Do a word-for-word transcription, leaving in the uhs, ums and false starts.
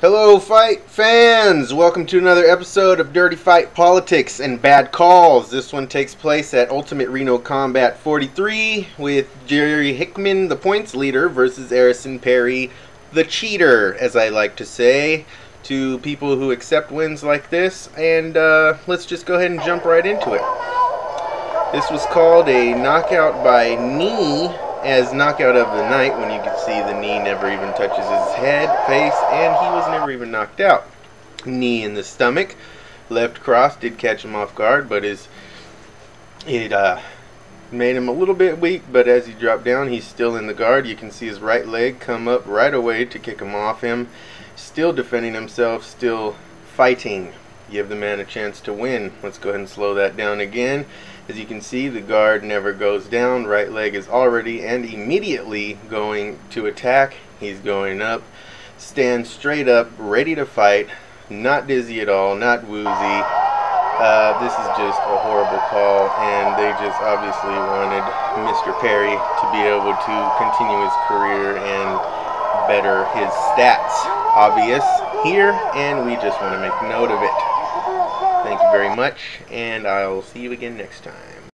Hello fight fans! Welcome to another episode of Dirty Fight Politics and Bad Calls. This one takes place at Ultimate Reno Combat forty-three with Jerry Hickman, the points leader, versus Arison Perry, the cheater, as I like to say to people who accept wins like this. And uh, let's just go ahead and jump right into it. This was called a knockout by knee as knockout of the night, when you can see the knee never even touches his head, face, and he was never even knocked out. Knee in the stomach, left cross did catch him off guard, but his, it uh, made him a little bit weak, but as he dropped down, he's still in the guard. You can see his right leg come up right away to kick him off him. Still defending himself, still fighting. Give the man a chance to win. Let's go ahead and slow that down again. As you can see, the guard never goes down. Right leg is already and immediately going to attack. He's going up, stands straight up, ready to fight. Not dizzy at all, not woozy. Uh, this is just a horrible call, and they just obviously wanted Mister Perry to be able to continue his career and better his stats. Obvious here, and we just want to make note of it. Thank you very much, and I'll see you again next time.